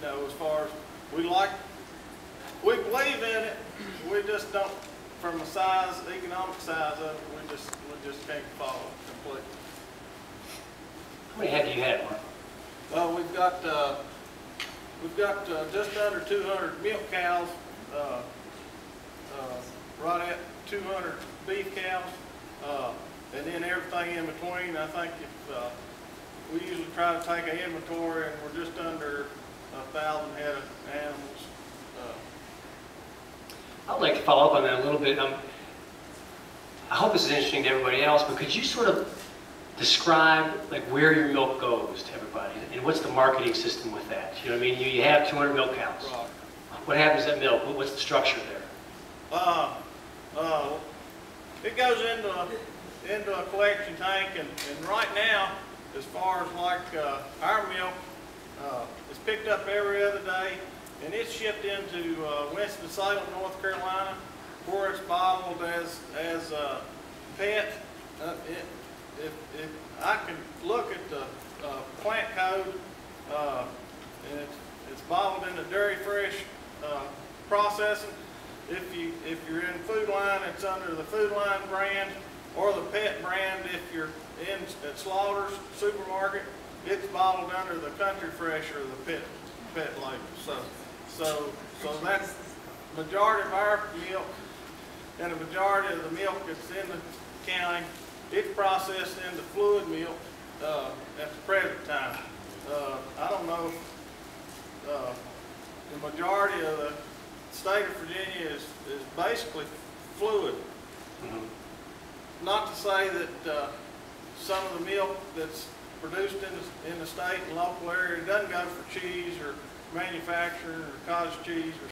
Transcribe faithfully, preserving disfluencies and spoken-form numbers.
you know, as far as we like, we believe in it, we just don't, from the size, the economic size of it, we just, we just can't follow it completely. How many have you had, Mark? Well, we've got, uh, we've got uh, just under two hundred milk cows, uh, uh, right at two hundred beef cows, uh, and then everything in between. I think if, uh, we usually try to take an inventory, and we're just under a thousand head of animals. Uh, I'd like to follow up on that a little bit. Um, I hope this is interesting to everybody else, but could you sort of describe like where your milk goes to everybody, and what's the marketing system with that? You know what I mean? You, you have two hundred milk cows. Right. What happens to that milk? What, what's the structure there? Uh, uh, it goes into a, into a collection tank, and, and right now, as far as like uh, our milk, uh, it's picked up every other day, and it's shipped into uh, Winston-Salem, North Carolina, where it's bottled as as uh, pet. Uh, it, If, if I can look at the uh, plant code, uh, and it's, it's bottled in the Dairy Fresh uh, processing. If you if you're in food line, it's under the food line brand or the pet brand. If you're in at Slaughter's Supermarket, it's bottled under the Country Fresh or the pet pet label. So so so that's the majority of our milk, and the majority of the milk that's in the county. It's processed into fluid milk uh, at the present time. Uh, I don't know if uh, the majority of the state of Virginia is, is basically fluid. Mm-hmm. Not to say that uh, some of the milk that's produced in the, in the state and local area doesn't go for cheese or manufacturing or cottage cheese or